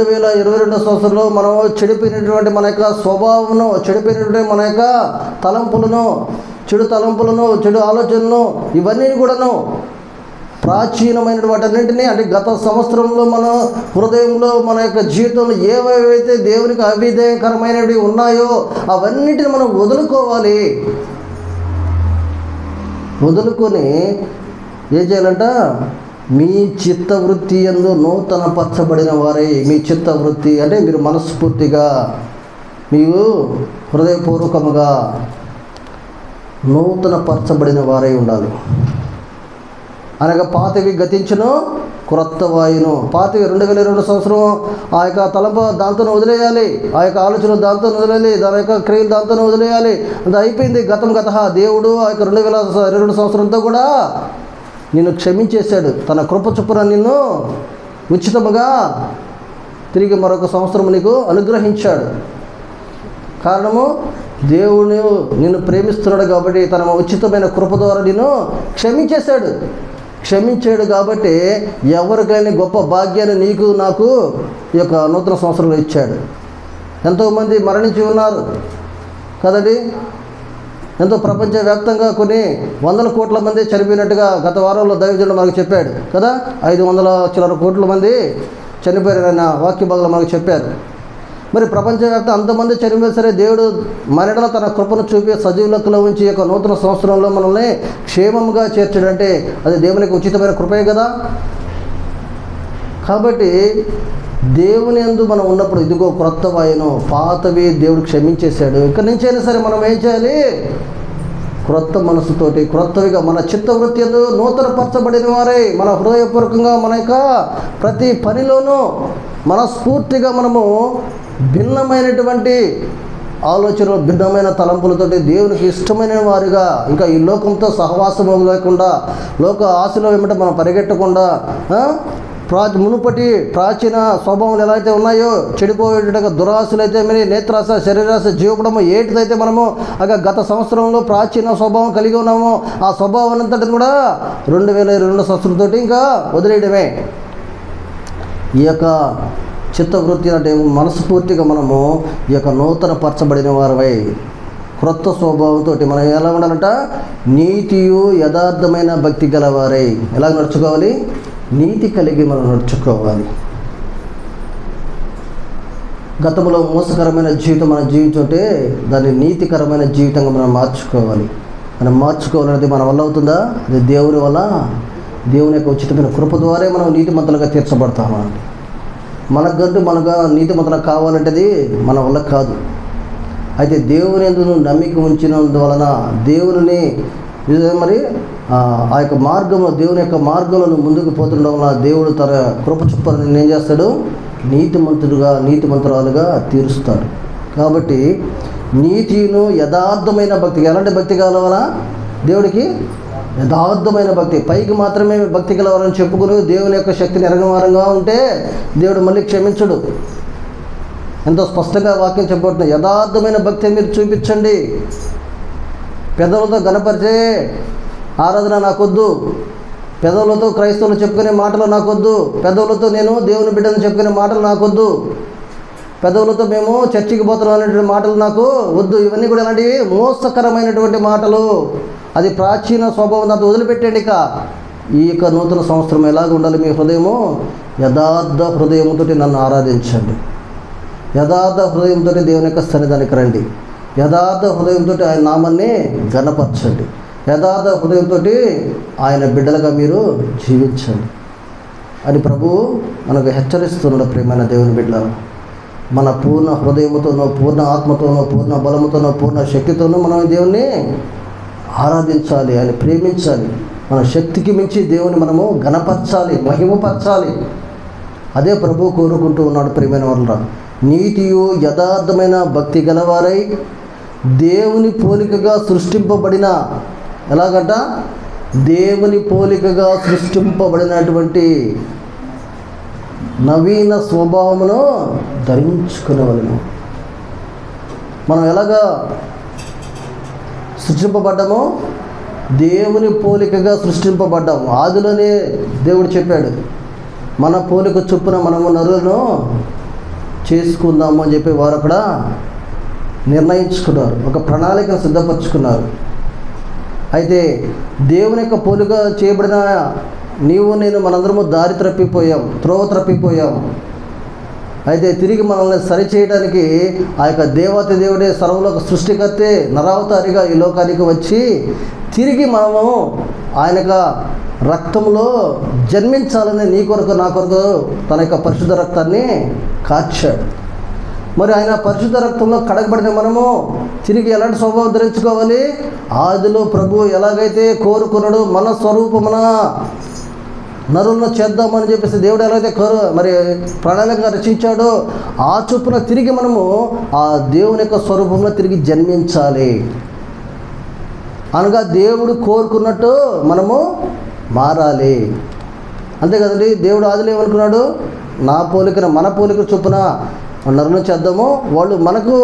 2022 సంవత్సరంలో మనం చెడిపోయినటువంటి మన యొక్క స్వభావమును, చెడిపోయినటువంటి మన యొక్క తలంపులను, చెడు తలంపులను, చెడు ఆలోచనలను, ఇవన్నీ కూడాను ప్రాచీనమైన వాటన్నింటినీ అంటే గత సంవత్సరంలో మన హృదయంలో మన యొక్క జీవితంలో ఏవేవైతే దేవునికి అవిధేయకరమైనవి ఉన్నాయో అవన్నిటిని మనం వదులుకోవాలి. వదులుకొని ఏం చేయాలంట? మీ చిత్తవృత్తి యందు నూతన పరచబడిన వారే. మీ చిత్తవృత్తి అంటే మీరు మనస్ఫూర్తిగా, మీరు హృదయపూర్వకముగా నూతన పరచబడిన వారై ఉండాలి. అనగా పాతవి గతించును, క్రొత్త వాయును. పాతవి 2022 సంవత్సరం ఆ యొక్క తలంపు దాంతో వదిలేయాలి, ఆ యొక్క ఆలోచన దాంతో వదిలేయాలి, దాని యొక్క క్రియలు దాంతో వదిలేయాలి. అది అయిపోయింది, గతం గత. దేవుడు ఆ యొక్క 2022 సంవత్సరంతో కూడా నిన్ను క్షమించేశాడు. తన కృప చొప్పున నిన్ను ఉచితముగా తిరిగి మరొక సంవత్సరం నీకు అనుగ్రహించాడు. కారణము, దేవుడు నిన్ను ప్రేమిస్తున్నాడు కాబట్టి తన ఉచితమైన కృప ద్వారా నిన్ను క్షమించేశాడు. క్షమించాడు కాబట్టి ఎవరికైనా గొప్ప భాగ్యాన్ని నీకు నాకు ఈ యొక్క నూతన సంవత్సరంలో ఇచ్చాడు. ఎంతోమంది మరణించి ఉన్నారు కదండి. ఎంతో ప్రపంచవ్యాప్తంగా కొన్ని 100 కోట్ల మంది చనిపోయినట్టుగా గత వారంలో దైవజనుడు మనకు చెప్పాడు కదా. 500 చిల్లర కోట్ల మంది చనిపోయారన్న వాక్య భాగంలో మనకు చెప్పారు. మరి ప్రపంచవ్యాప్తంగా అంతమంది చనిపోయిన సరే దేవుడు మనడల తన కృపను చూపి సజీవులకులో ఉంచి యొక్క నూతన సంవత్సరంలో మనల్ని క్షేమంగా చేర్చడంటే అది దేవునికి ఉచితమైన కృపే కదా. కాబట్టి దేవుని యందు మనం ఉన్నప్పుడు ఇదిగో క్రొత్త వాయును, పాతవి దేవుడు క్షమించేశాడు. ఇక్కడి నుంచి అయినా సరే మనం ఏం చేయాలి? క్రొత్త మనసుతోటి క్రొత్తవిగా మన చిత్తవృత్తి యందు నూతన పరచబడిన వారే. మన హృదయపూర్వకంగా మన యొక్క ప్రతి పనిలోనూ మనస్ఫూర్తిగా మనము భిన్నమైనటువంటి ఆలోచనలు, భిన్నమైన తలంపులతోటి దేవునికి ఇష్టమైన వారిగా, ఇంకా ఈ లోకంతో సహవాసం లేకుండా, లోక ఆశలో ఏమిటో మనం పరిగెట్టకుండా, మునుపటి ప్రాచీన స్వభావాలు ఎలా అయితే ఉన్నాయో, చెడిపోయేటట్టుగా దురాశలు అయితే మరి, నేత్రాశ, శరీరాశ, జీవపడము, ఏటిదైతే మనము అక్కడ గత సంవత్సరంలో ప్రాచీన స్వభావం కలిగి ఉన్నామో ఆ స్వభావం అంతటిని కూడా 2022 సంవత్సరంతో ఇంకా వదిలేయడమే. ఈ యొక్క చిత్తవృత్తి అంటే మనస్ఫూర్తిగా మనము ఈ యొక్క నూతన పరచబడిన వారమై క్రొత్త స్వభావంతో మనం ఎలా ఉండాలంట? నీతియు యథార్థమైన భక్తి గలవారై. ఎలా నడుచుకోవాలి? నీతి కలిగి మనం నడుచుకోవాలి. గతంలో మోసకరమైన జీవితం మనం జీవించుంటే దాన్ని నీతికరమైన జీవితంగా మనం మార్చుకోవాలి. మనం మార్చుకోవాలనేది మన వల్ల అవుతుందా? అది దేవుని వల్ల, దేవుని యొక్క ఉచితమైన కృప ద్వారా మనం నీతిమంతులుగా తీర్చబడతామా? మనకంటూ మనగా నీతిమంతులు కావాలంటేది మన వల్ల కాదు. అయితే దేవుని యందు నమ్మిక ఉంచినందువలన దేవుని మరి ఆ యొక్క మార్గంలో, దేవుని యొక్క మార్గంలో ముందుకు పోతుండడం వల్ల దేవుడు తన కృప చొప్పున ఏం చేస్తాడు? నీతిమంతుడుగా, నీతిమంతురాలుగా తీరుస్తాడు. కాబట్టి నీతిను యథార్థమైన భక్తి. ఎలాంటి భక్తి కలవాల? దేవుడికి యథార్థమైన భక్తి. పైకి మాత్రమే భక్తి కలవాలని చెప్పుకుని దేవుని యొక్క శక్తిని ఎరగమారంగా ఉంటే దేవుడు మళ్ళీ క్షమించడు. ఎంతో స్పష్టంగా వాక్యం చెప్పబడుతుంది. యథార్థమైన భక్తి మీరు చూపించండి, పెదవులతో గణపరిచే ఆరాధన నాకొద్దు, పెదవులతో క్రైస్తవులు చెప్పుకునే మాటలు నాకొద్దు, పెదవులతో నేను దేవుని బిడ్డను చెప్పుకునే మాటలు నాకొద్దు, పెదవులతో మేము చర్చికి పోతున్నాం అనేటువంటి మాటలు నాకు వద్దు. ఇవన్నీ కూడా ఇలాంటివి మోసకరమైనటువంటి మాటలు. అది ప్రాచీన స్వభావం, దాంతో వదిలిపెట్టండి. ఇక ఈ యొక్క నూతన సంవత్సరం ఎలాగ ఉండాలి? మీ హృదయము యథార్థ హృదయంతో నన్ను ఆరాధించండి, యథార్థ హృదయంతో దేవుని యొక్క సన్నిధానికి రండి, యథార్థ హృదయంతో ఆయన నామాన్ని ఘనపరచండి, యథార్థ హృదయంతో ఆయన బిడ్డలుగా మీరు జీవించండి అని ప్రభువు మనకు హెచ్చరిస్తున్నాడు. ప్రేమైన దేవుని బిడ్డలను మన పూర్ణ హృదయంతోనో, పూర్ణ ఆత్మతోనో, పూర్ణ బలముతోనో, పూర్ణ శక్తితోనో మనం దేవుణ్ణి ఆరాధించాలి, ఆయన ప్రేమించాలి. మన శక్తికి మించి దేవుని మనము ఘనపరచాలి, మహిమపరచాలి. అదే ప్రభువు కోరుకుంటూ ఉన్నాడు. ప్రేమైన వాళ్ళ నీతియు యథార్థమైన భక్తి గలవారై దేవుని పోలికగా సృష్టింపబడిన, ఎలాగంట? దేవుని పోలికగా సృష్టింపబడినటువంటి నవీన స్వభావమును ధరించుకునేవలెను. మనం ఎలాగా సృష్టింపబడ్డామో దేవుని పోలికగా సృష్టింపబడ్డాము. ఆదిలోనే దేవుడు చెప్పాడు, మన పోలిక చొప్పున మనము నరులను చేసుకుందామని చెప్పి వారు అక్కడ నిర్ణయించుకున్నారు, ఒక ప్రణాళికను సిద్ధపరచుకున్నారు. అయితే దేవుని యొక్క పోలుగా చేయబడిన నీవు నేను మనందరము దారి తప్పిపోయాం, త్రోవ తప్పిపోయాం. అయితే తిరిగి మనల్ని సరిచేయడానికి ఆ యొక్క దేవత దేవుడే సర్వలోక సృష్టికర్తే నరావతారిగా ఈ లోకానికి వచ్చి తిరిగి మనము ఆయనక రక్తంలో జన్మించాలని నీ కొరకు నా కొరకు తన యొక్క పరిశుద్ధ రక్తాన్ని కార్చాడు. మరి ఆయన పరిశుద్ధ రక్తంలో కడగబడిన మనము తిరిగి ఎలాంటి స్వభావం ధరించుకోవాలి? ఆదిలో ప్రభు ఎలాగైతే కోరుకున్నాడో మన స్వరూపమున నరులను చేద్దామని చెప్పేసి దేవుడు ఎలాగైతే మరి ప్రణాళికగా రచించాడో ఆ చొప్పున తిరిగి మనము ఆ దేవుని యొక్క స్వరూపంలో తిరిగి జన్మించాలి. అనగా దేవుడు కోరుకున్నట్టు మనము మారాలి. అంతే కదండి. దేవుడు ఆదిలో ఏమనుకున్నాడు? నా పోలికను మన పోలిక చొప్పున నరులను చేద్దాము. వాళ్ళు మనకు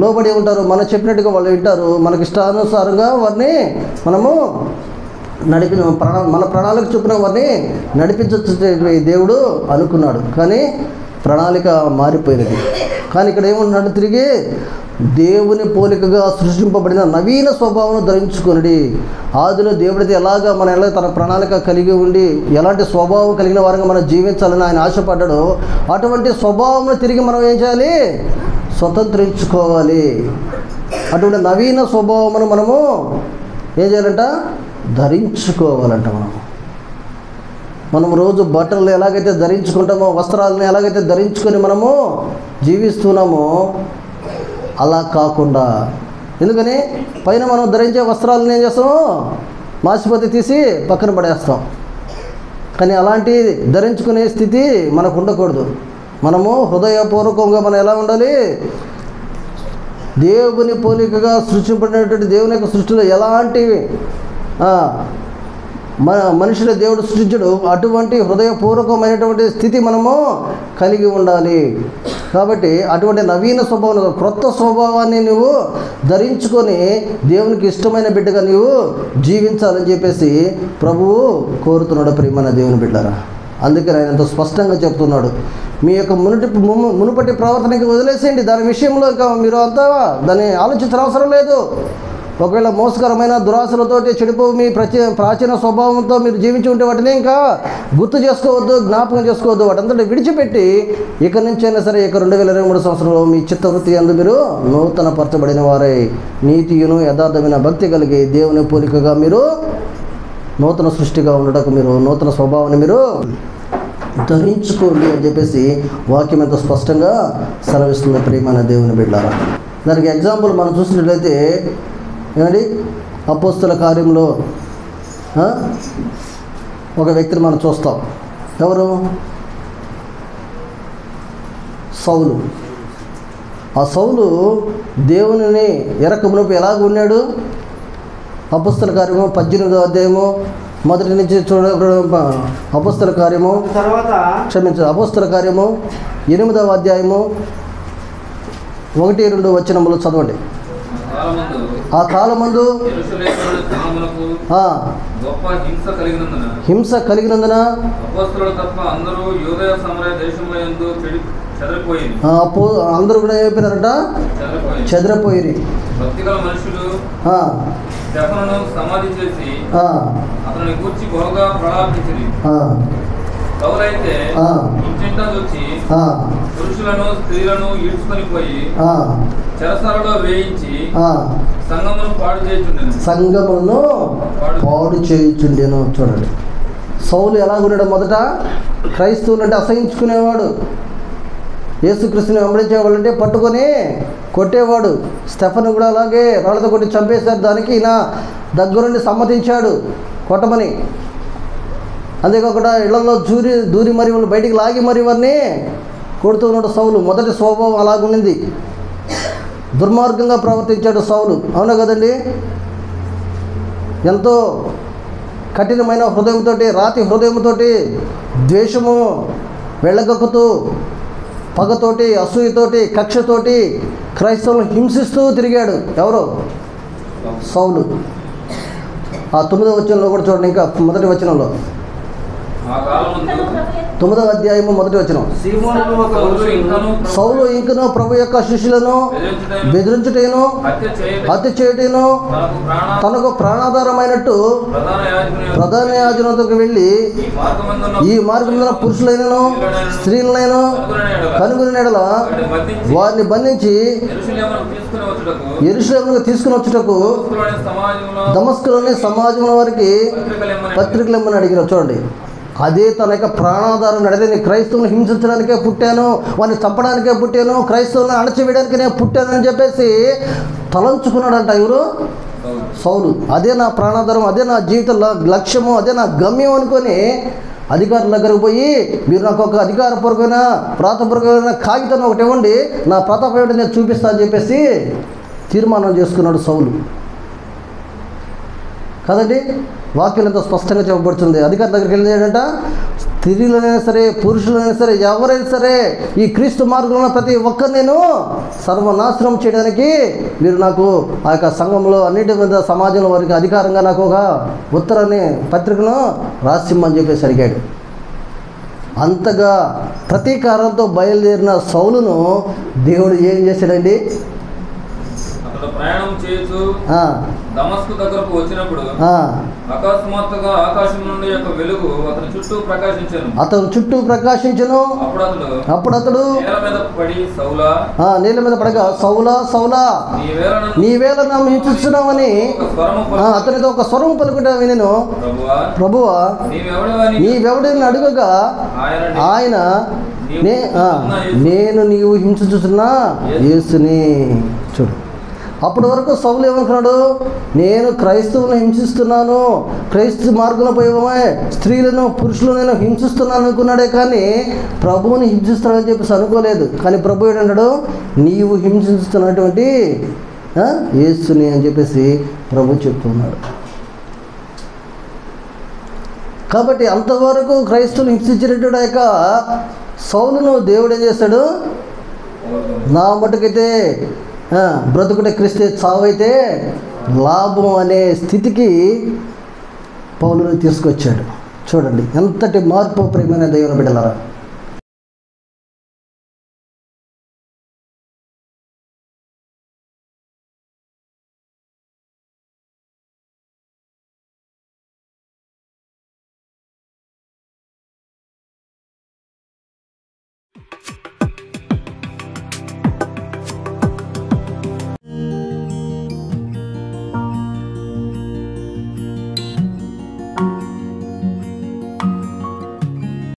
లోబడి ఉంటారు, మనం చెప్పినట్టుగా వాళ్ళు వింటారు, మనకి ఇష్టానుసారంగా వారిని మనము మన ప్రణాళిక చొప్పున వారిని నడిపించే దేవుడు అనుకున్నాడు. కానీ ప్రణాళిక మారిపోయినది. కానీ ఇక్కడ ఏమంటున్నాడు? తిరిగి దేవుని పోలికగా సృష్టింపబడిన నవీన స్వభావం ధరించుకుని. ఆదిలో దేవుడితే ఎలాగా మనం ఎలా తన ప్రణాళిక కలిగి ఉండి ఎలాంటి స్వభావం కలిగిన వారంగా మనం జీవించాలని ఆయన ఆశపడ్డాడో అటువంటి స్వభావంలో తిరిగి మనం ఏం చేయాలి? స్వతంత్రించుకోవాలి. అటువంటి నవీన స్వభావమును మనము ఏం చేయాలంట? ధరించుకోవాలంట. మనం రోజు బట్టలు ఎలాగైతే ధరించుకుంటామో, వస్త్రాలను ఎలాగైతే ధరించుకొని మనము జీవిస్తున్నామో అలా కాకుండా, ఎందుకని పైన మనం ధరించే వస్త్రాలను ఏం చేస్తాము? మాసిపోతే తీసి పక్కన పడేస్తాం. కానీ అలాంటి ధరించుకునే స్థితి మనకు ఉండకూడదు. మనము హృదయపూర్వకంగా మనం ఎలా ఉండాలి? దేవుని పోలికగా సృష్టింపబడినటువంటి దేవుని యొక్క సృష్టిలో ఎలాంటివి మన మనుషులు దేవుడు సృష్టించడు, అటువంటి హృదయపూర్వకమైనటువంటి స్థితి మనము కలిగి ఉండాలి. కాబట్టి అటువంటి నవీన స్వభావం, క్రొత్త స్వభావాన్ని నువ్వు ధరించుకొని దేవునికి ఇష్టమైన బిడ్డగా నీవు జీవించాలని చెప్పేసి ప్రభువు కోరుతున్నాడు ప్రియమైన దేవుని బిడ్డారా. అందుకని ఆయన ఎంతో స్పష్టంగా చెప్తున్నాడు, మీ యొక్క మునుపటి ప్రవర్తనకి వదిలేసేయండి, దాని విషయంలో ఇంకా మీరు అంతా దాన్ని ఆలోచించిన అవసరం లేదు. ఒకవేళ మోసకరమైన దురాశలతోటి చెడిపోవు మీ ప్రాచీన స్వభావంతో మీరు జీవించి ఉంటే వాటిని ఇంకా గుర్తు చేసుకోవద్దు, జ్ఞాపకం చేసుకోవద్దు. వాటంతటి విడిచిపెట్టి ఇక్కడి నుంచి అయినా సరే ఇక 2023 సంవత్సరంలో మీ చిత్తవృత్తి అందు మీరు నూతన పరచబడిన వారై నీతియును యథార్థమైన భక్తి కలిగి దేవుని పోలికగా మీరు నూతన సృష్టిగా ఉండటకు మీరు నూతన స్వభావాన్ని మీరు ధరించుకోండి అని చెప్పేసి వాక్యం ఎంతో స్పష్టంగా సెలవిస్తున్న ప్రియమైన దేవుని బిడ్డారా. దానికి ఎగ్జాంపుల్ మనం చూసినట్లయితే ఏమండి, అపోస్తుల కార్యంలో ఒక వ్యక్తిని మనం చూస్తాం. ఎవరు? సౌలు. ఆ సౌలు దేవునిని ఎరక మునుపు ఎలాగ ఉన్నాడు? అపోస్తుల కార్యము 18వ అధ్యాయము మొదటి నుంచి చూడ. అపోస్తుల కార్యము తర్వాత అపోస్తుల కార్యము 8వ అధ్యాయము 1-2 వచనములు చదవండి. ఆ కాలమందు హింస కలిగినందున అందరూ కూడా ఏమైపోయినారట? చెదిరిపోయి పురుషులను స్త్రీలను ఈడ్చుకొని పోయి చెరసాలలో వేయించి సంగమును పాడు చేయుచుండెను. చూడండి, సౌలు ఎలా ఉన్నాడు? మొదట క్రైస్తవులంటే అసహించుకునేవాడు, యేసుక్రీస్తుని వెంబడించేవాళ్ళంటే పట్టుకొని కొట్టేవాడు. స్టెఫను కూడా అలాగే రాళ్ళతో కొట్టి చంపేశారు. దానికి ఈయన దగ్గరుండి సమ్మతించాడు కొట్టమని. అంతేకాకుండా ఇళ్లలో దూరి మరి వాళ్ళు బయటికి లాగి మరి వారిని కొడుతూ ఉన్నాడు సౌలు. మొదటి స్వభావం అలాగుండింది, దుర్మార్గంగా ప్రవర్తించాడు సౌలు. అవునా కదండి? ఎంతో కఠినమైన హృదయంతో, రాతి హృదయంతో, ద్వేషము వెళ్ళగక్కుతూ, పగతోటి, అసూయతోటి, కక్షతోటి క్రైస్తవులను హింసిస్తూ తిరిగాడు. ఎవరు? సౌలు. ఆ 9వ వచనంలో కూడా చూడండి, ఇంకా మొదటి వచనంలో 9వ అధ్యాయము మొదటి వచనం. సౌలు ఇంకను ప్రభు యొక్క శిష్యులను బెదిరించుటేను హత్య చేయటేను తనకు ప్రాణాధారమైనట్టు ప్రధాన యాజకునితో వెళ్ళి ఈ మార్గమున పురుషులైనను స్త్రీలైనను కనుగొని ఎడల వారిని బంధించి యెరూషలేముకు తీసుకుని వచ్చుటకు దమస్కులోని సమాజముల వారికి పత్రికలెమ్మని అడిగిన. చూడండి, అదే తన యొక్క ప్రాణాధారం. అడితే నేను క్రైస్తవుని హింసించడానికే పుట్టాను, వాడిని చంపడానికే పుట్టాను, క్రైస్తవులను అణచివేయడానికి నేను పుట్టానని చెప్పేసి తలంచుకున్నాడంట ఎవరు? సౌలు. అదే నా ప్రాణాధారం, అదే నా జీవిత లక్ష్యము, అదే నా గమ్యం అనుకొని అధికారుల దగ్గరకు పోయి మీరు నాకు ఒక అధికారపూర్వకమైన ప్రాతపూర్వకమైన కాగితం ఒకటి ఇవ్వండి, నా ప్రతాపం ఏమిటి నేను చూపిస్తా అని చెప్పేసి తీర్మానం చేసుకున్నాడు సౌలు కదండి. వాక్యం ఎంతో స్పష్టంగా చెప్పబడుతుంది. అధికారుల దగ్గరికి వెళ్ళేట స్త్రీలైనా సరే పురుషులైనా సరే ఎవరైనా సరే ఈ క్రీస్తు మార్గంలో ప్రతి ఒక్కరు నేను సర్వనాశనం చేయడానికి మీరు నాకు ఆ యొక్క సంఘంలో అన్నిటి మీద సమాజంలో వారికి అధికారంగా నాకు ఒక ఉత్తరాన్ని పత్రికను రాసిమ్మని చెప్పేసి అడిగాడు. అంతగా ప్రతీకారంతో బయలుదేరిన సౌలును దేవుడు ఏం చేశాడండి? ప్రయాణం చేయొచ్చు దమస్కు దగ్గరకు వచ్చినప్పుడు అకస్మాత్తుగా ఆకాశం నుండి ఒక వెలుగు అతని చుట్టూ ప్రకాశించెను. అప్పుడు అతడు నేల మీద పడగా సౌలా సౌలా నీవేళ నన్ను హింసిస్తున్నావని అతనితో ఒక స్వరం పలుకుట వినెను. ప్రభువా నీవెవడని అడుగగా ఆయన నేను నీవు హింసించుతున్నా యేసుని. చూడు, అప్పటి వరకు సౌలు ఏమనుకున్నాడు? నేను క్రైస్తవులను హింసిస్తున్నాను, క్రైస్తవ మార్గంలో పోయే స్త్రీలను పురుషులను నేను హింసిస్తున్నాను అనుకున్నాడే కానీ ప్రభువుని హింసిస్తున్నాడని చెప్పేసి అనుకోలేదు. కానీ ప్రభు ఏమంటాడు? నీవు హింసిస్తున్నటువంటి యేసుని అని చెప్పేసి ప్రభు చెప్తున్నాడు. కాబట్టి అంతవరకు క్రైస్తవులు హింసించినటువంటి ఆ యొక్క సౌలును దేవుడు ఏం చేస్తాడు? నా మటుకైతే బ్రతుకుటే క్రీస్తే చావైతే లాభం అనే స్థితికి పౌలుని తీసుకొచ్చాడు. చూడండి ఎంతటి మార్పు ప్రేమైన దేవుని బిడ్డలారా.